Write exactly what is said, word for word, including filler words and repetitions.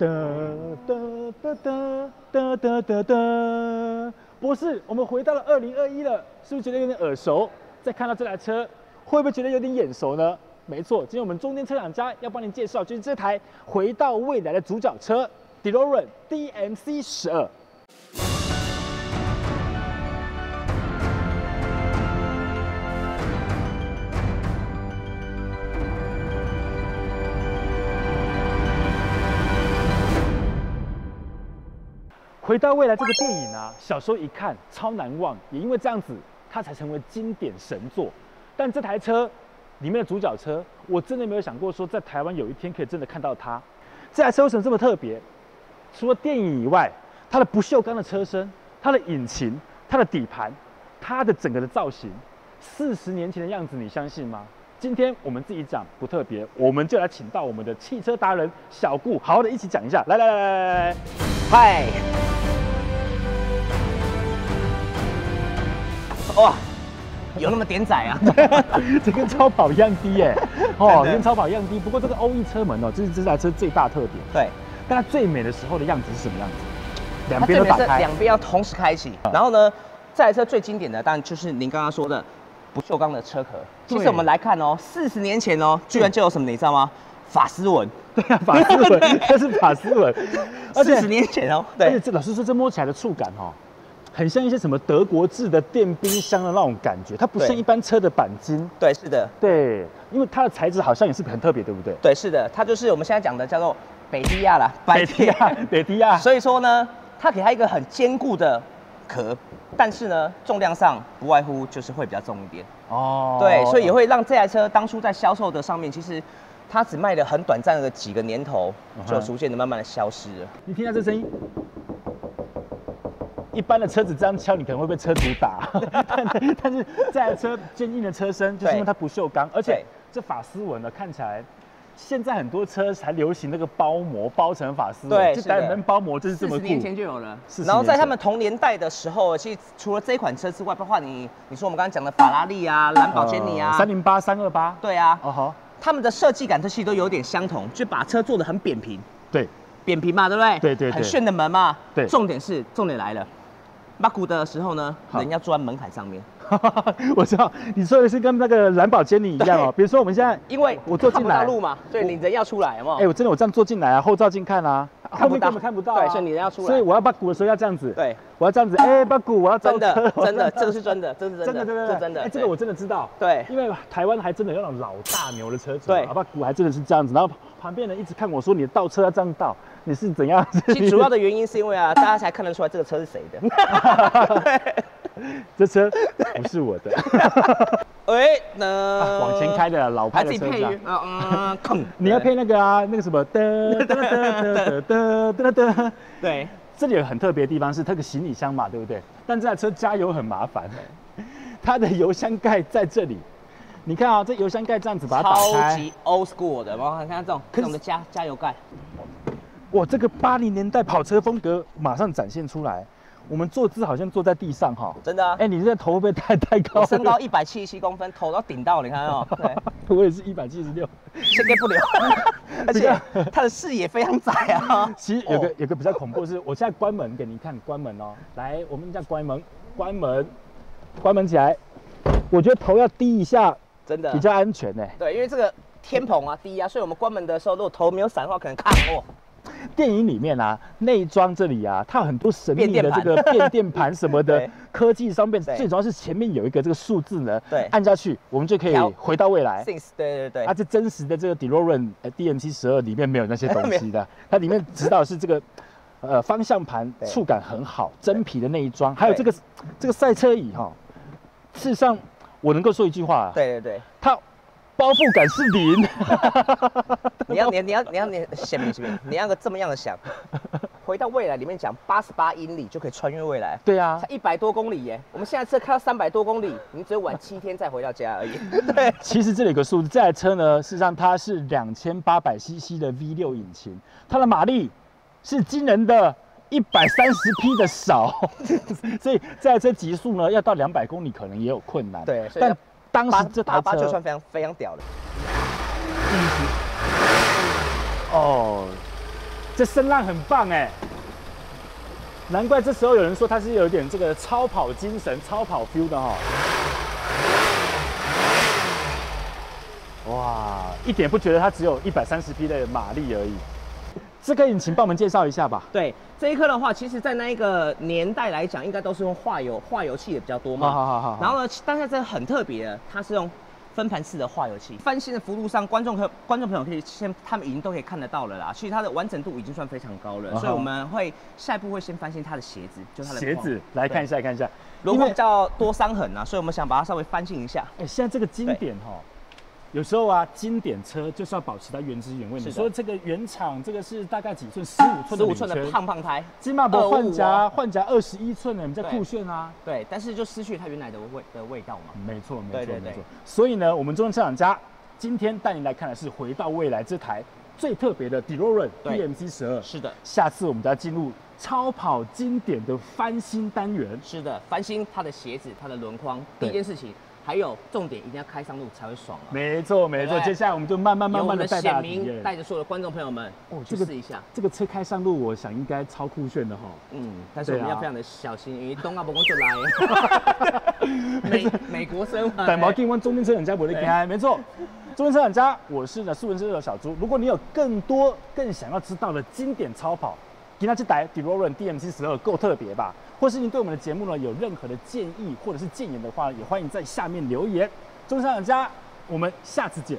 哒哒哒哒哒哒哒哒。博士，我们回到了二零二一了，是不是觉得有点耳熟？再看到这台车，会不会觉得有点眼熟呢？没错，今天我们中间车厂家要帮您介绍，就是这台回到未来的主角车 DeLorean D M C 十二。 回到未来这个电影啊，小时候一看超难忘，也因为这样子，它才成为经典神作。但这台车里面的主角车，我真的没有想过说在台湾有一天可以真的看到它。这台车为什么这么特别？除了电影以外，它的不锈钢的车身、它的引擎、它的底盘、它的整个的造型，四十年前的样子，你相信吗？今天我们自己讲不特别，我们就来请到我们的汽车达人小顾，好好的一起讲一下。来来来来来来，嗨！ 哇，有那么点窄啊！这跟超跑一样低耶、欸，哦，跟超跑一样低。不过这个欧 E 车门哦，这是这台车最大特点。对，但它最美的时候的样子是什么样子？两边都打开，两边要同时开启。嗯、然后呢，这台车最经典的当然就是您刚刚说的不锈钢的车壳。其实我们来看哦，四十年前哦，居然就有什么，你知道吗？ 法斯文，对啊，法斯文，这是法斯文。四十年前哦，对。而且这老师说，这摸起来的触感哦。 很像一些什么德国制的电冰箱的那种感觉，它不像一般车的钣金。对，是的，对，因为它的材质好像也是很特别，对不对？对，是的，它就是我们现在讲的叫做北低亚啦，北低亚，北低亚。所以说呢，它给它一个很坚固的壳，但是呢，重量上不外乎就是会比较重一点。哦，对，所以也会让这台车当初在销售的上面，其实它只卖了很短暂的几个年头，就逐渐的慢慢的消失了。你听到这声音？ 一般的车子这样敲，你可能会被车主打。但但是这台车坚硬的车身，就是因为它不锈钢，而且这法丝纹呢，看起来现在很多车才流行那个包膜包成法丝纹，就单人包膜就是这么酷。四十年前就有了。然后在他们同年代的时候，其实除了这款车之外，包括你你说我们刚刚讲的法拉利啊、兰博基尼啊、三零八、三二八，对啊，哦吼，他们的设计感这些都有点相同，就把车做得很扁平。对，扁平嘛，对不对？对对，很炫的门嘛。对，重点是重点来了。 马古的时候呢，人要坐在门槛上面。我知道你说的是跟那个兰宝坚尼一样哦。比如说我们现在，因为我坐进来，看不到路嘛，所以你人要出来，有没有？哎，我真的我这样坐进来啊，后照镜看啊，后面根本看不到。对，所以你人要出来。所以我要马古的时候要这样子。对，我要这样子。哎，马古，我要真的，真的，这个是真的，这是真的，真的，真的。哎，这个我真的知道。对，因为台湾还真的有那种老大牛的车子，对，马古还真的是这样子，然后旁边人一直看我说你倒车要这样倒。 你是怎样？其实主要的原因是因为啊，大家才看得出来这个车是谁的。这车不是我的。哎，那往前开的老牌的车架。嗯，你要配那个啊，那个什么的的的的的的。对，这里有很特别的地方是它个行李箱嘛，对不对？但这台车加油很麻烦，它的油箱盖在这里。 你看啊，这油箱盖这样子把它打开，超级 old school 的，然后看看这种这种的加加油盖，哇，这个八零年代跑车风格马上展现出来。我们坐姿好像坐在地上哈，真的啊，哎、欸，你这头会不会太太高？我身高一百七十七公分，头都顶到，你看哦，对，我也是一百七十六，现在不了，而且他的视野非常窄啊。其实有个、哦、有个比较恐怖的是，我现在关门给您看，关门哦，来，我们这样关门，关门，关门起来，我觉得头要低一下。 真的比较安全呢、欸。对，因为这个天棚啊低啊，所以我们关门的时候，如果头没有闪的话，可能卡我。电影里面啊，内装这里啊，它有很多神秘的这个变电盘什么的科技商品，最主要是前面有一个这个数字呢，对，按下去我们就可以回到未来。对对对。啊，这真实的这个 DeLorean D M C 十二里面没有那些东西的，它里面指导是这个呃方向盘触感很好，真皮的内装，还有这个这个赛车椅哈，事实上。 我能够说一句话，对对对，它包覆感是零。你要你你要你要你想不想？你要个这么样的想，回到未来里面讲，八十八英里就可以穿越未来。对啊，才一百多公里耶！我们现在车开到三百多公里，你只有晚七天再回到家而已。对，其实这里有个数字，这台车呢，事实上它是两千八百 C C 的 V 六 引擎，它的马力是惊人的。 一百三十匹的少，所以这台车极速呢，要到两百公里可能也有困难。对，但当时这台车就算非常非常屌了。哦，这声浪很棒哎，难怪这时候有人说它是有点这个超跑精神、超跑 feel 的哈、哦。哇，一点不觉得它只有一百三十匹的马力而已。 这个引擎帮我们介绍一下吧。对，这一颗的话，其实在那一个年代来讲，应该都是用化油化油器也比较多嘛。好好好。然后呢，但是这很特别的，它是用分盘式的化油器。翻新的幅度上，观众可观众朋友可以先，他们已经都可以看得到了啦。其实它的完整度已经算非常高了， oh、所以我们会下一步会先翻新它的鞋子，就它的鞋子来看一下看一下。轮廓比较多伤痕啊，所以我们想把它稍微翻新一下。哎、欸，现在这个经典哈。 有时候啊，经典车就是要保持它原汁原味。你说这个原厂这个是大概几寸？十五寸的女圈，十五寸的胖胖胎，金马博换夹换夹二十一寸的，你在酷炫啊。对，但是就失去它原来的味的味道嘛。没错，没错，没错。所以呢，我们中正车厂家今天带您来看的是回到未来这台最特别的 DeLorean D M C 十二。是的，下次我们就要进入超跑经典的翻新单元。是的，翻新它的鞋子、它的轮框，第一件事情。 还有重点，一定要开上路才会爽啊！没错没错，接下来我们就慢慢慢慢的带大家，带着所有的观众朋友们，哦，去试一下这个车开上路，我想应该超酷炫的哈。嗯，但是我们要非常的小心，因为东阿伯公就来美美国生嘛。但毛地湾中正车厂家我的天，没错，中正车厂家，我是呢素人车手小猪。如果你有更多更想要知道的经典超跑，给他去逮 DeLorean D M C 十二够特别吧？ 或是您对我们的节目呢有任何的建议或者是建言的话，也欢迎在下面留言。中正车厂家，我们下次见。